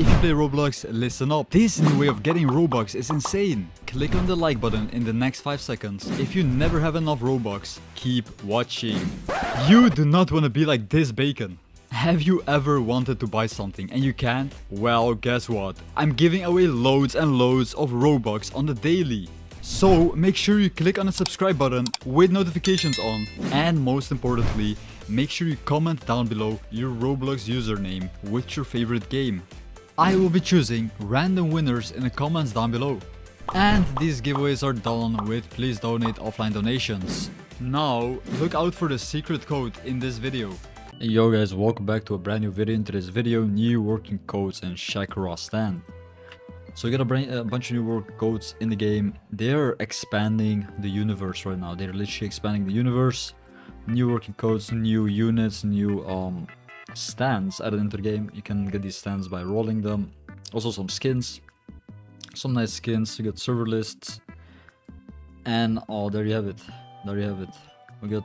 If you play Roblox, listen up. This new way of getting Robux is insane. Click on the like button in the next 5 seconds. If you never have enough Robux, keep watching. You do not want to be like this bacon. Have you ever wanted to buy something and you can't? Well, guess what? I'm giving away loads and loads of Robux on the daily. So make sure you click on the subscribe button with notifications on. And most importantly, make sure you comment down below your Roblox username with your favorite game. I will be choosing random winners in the comments down below. And these giveaways are done with please donate offline donations. Now, look out for the secret code in this video. Yo guys, welcome back to a brand new video. In today's video, new working codes in Shakira's Stand. So you got a bunch of new working codes in the game. They're expanding the universe right now. They're literally expanding the universe. New working codes, new units, new stands added into the game. You can get these stands by rolling them. Also some skins, some nice skins. You got server lists, and oh, there you have it, there you have it. We got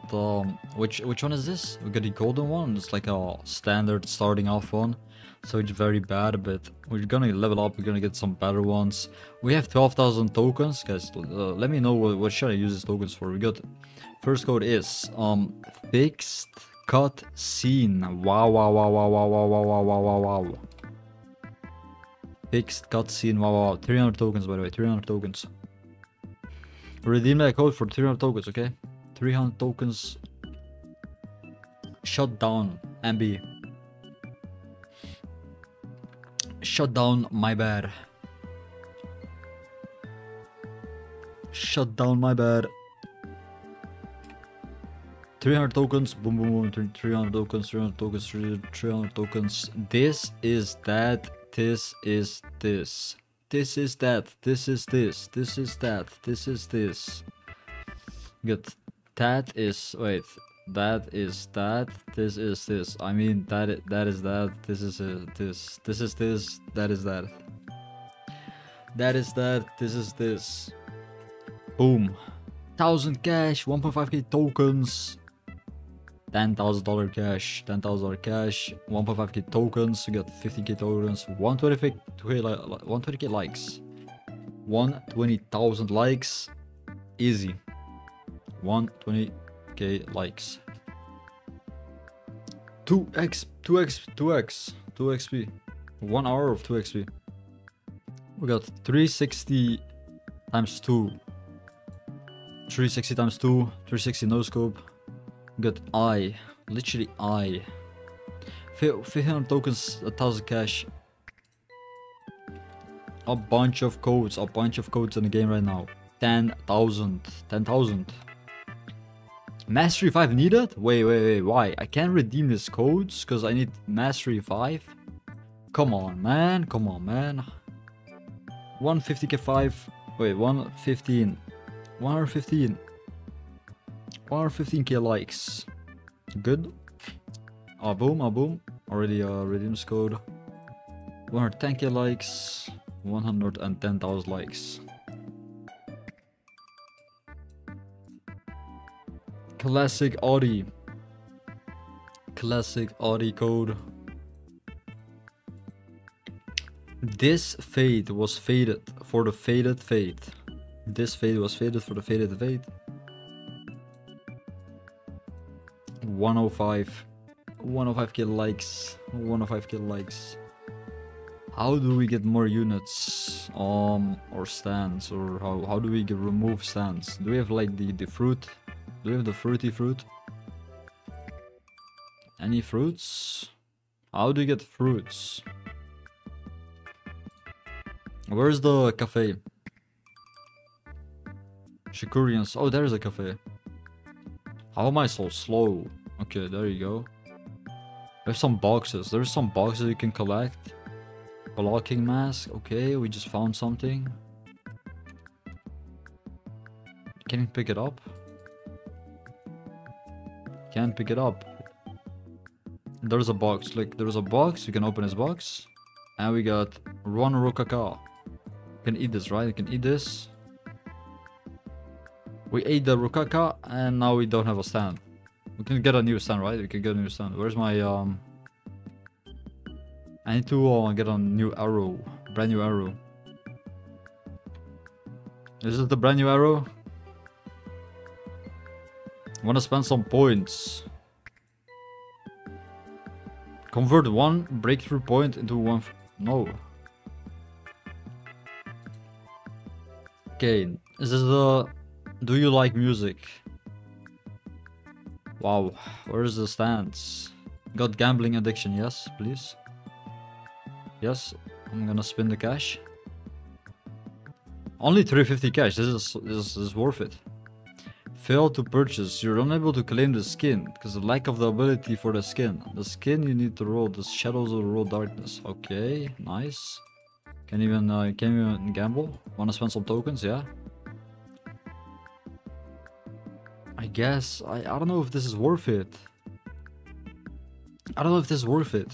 which one is this? We got the golden one. It's like a standard starting off one, so it's very bad, but we're gonna level up, we're gonna get some better ones. We have 12,000 tokens, guys. Let me know what should I use these tokens for. We got first code is fixed cut scene. Wow, wow, wow, wow, wow, wow, wow, wow, wow, wow. Fixed cut scene. Wow, wow, wow. 300 tokens, by the way. 300 tokens. Redeem that code for 300 tokens, okay? 300 tokens. Shut down, MB. Shut down, my bad. Shut down, my bad. 300 tokens, boom, boom, boom, 300 tokens, 300 tokens, 300 tokens. This is that, this is this. This is that, this is this, this is that, this is this. Good. That is, wait, that is that, this is this. I mean, that is that, this is this, this is this, that is that. That is that, this is this. Boom. 1,000 cash, 1.5k tokens. $10,000 cash, $10,000 cash, 1.5k tokens. You got 15k tokens, 120k likes, 120,000 likes, easy, 120k likes, 2xp, 1 hour of 2xp. We got 360 times 2, 360 times 2, 360 no scope. Got I, literally I. 500 tokens, 1,000 cash. A bunch of codes in the game right now. 10,000, 10,000. Mastery 5 needed? Wait, wait, wait, why? I can't redeem these codes because I need Mastery 5? Come on, man, come on, man. 150k5, wait, 115. 115. 115k likes. Good. Ah, boom, ah, boom. Already redeems code. 110k likes. 110,000 likes. Classic Audi. Classic Audi code. This fade was faded for the faded fade. This fade was faded for the faded fade. 105, 105k likes, 105k likes. How do we get more units, or stands, or how do we remove stands? Do we have like the fruit? Do we have the fruity fruit? Any fruits? How do you get fruits? Where's the cafe? Shakira's. Oh, there's a cafe. How am I so slow? Okay, there you go. We have some boxes. There's some boxes you can collect. Blocking mask. Okay, we just found something. Can you pick it up? Can't pick it up. There's a box. Like, there's a box. You can open this box. And we got one rokaka. You can eat this, right? You can eat this. We ate the rukaka and now we don't have a stand. We can get a new stand, right? We can get a new stand. Where's my I need to get a new arrow. Brand new arrow. Is it the brand new arrow? I want to spend some points. Convert one breakthrough point into one. No. Okay, is this the... Do you like music? Wow, where is the stance? Got gambling addiction, yes, please. Yes, I'm gonna spin the cash. Only 350 cash, this is worth it. Fail to purchase, you're unable to claim the skin, because the lack of the ability for the skin. The skin you need to roll, the shadows of the roll darkness. Okay, nice. Can even gamble. Wanna spend some tokens, yeah. I guess, I don't know if this is worth it. I don't know if this is worth it.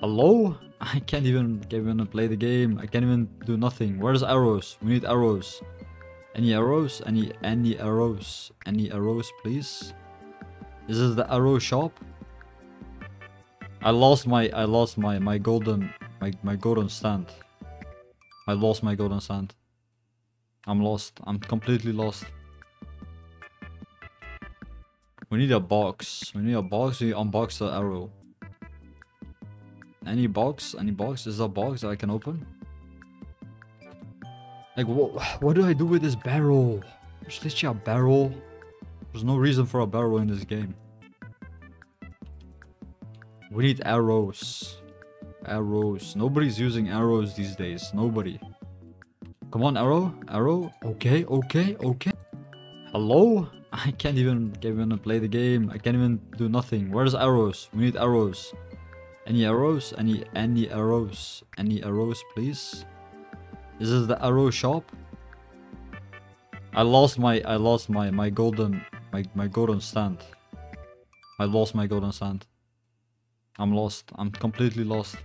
Hello? I can't even play the game. I can't even do nothing. Where's arrows? We need arrows. Any arrows? Any arrows? Any arrows, please? Is this the arrow shop? I lost my golden golden stand. I lost my golden stand. I'm lost. I'm completely lost. We need a box. We need a box. We unbox the arrow. Any box? Any box? Is there a box that I can open? Like, what do I do with this barrel? There's literally a barrel. There's no reason for a barrel in this game. We need arrows. Arrows. Nobody's using arrows these days. Nobody. Come on, arrow. Arrow. Okay, okay, okay. Hello? I can't even play the game. I can't even do nothing. Where's arrows? We need arrows. Any arrows? Any arrows? Any arrows, please? Is this the arrow shop? I lost my golden golden stand. I lost my golden stand. I'm lost. I'm completely lost.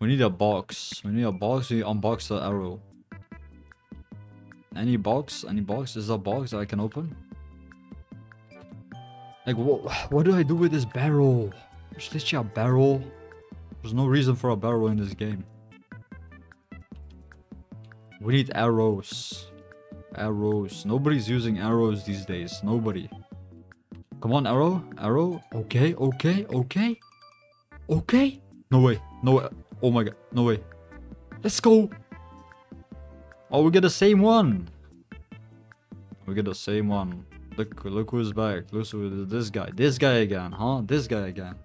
We need a box. We need a box. We unbox the arrow. Any box? Any box? Is there a box that I can open? Like, what do I do with this barrel? There's literally a barrel. There's no reason for a barrel in this game. We need arrows. Arrows. Nobody's using arrows these days. Nobody. Come on, arrow. Arrow. Okay, okay, okay. Okay. No way. No way. Oh my god. No way. Let's go. Oh, we get the same one. We get the same one. Look who's back. Look who is this guy. This guy again, huh? This guy again.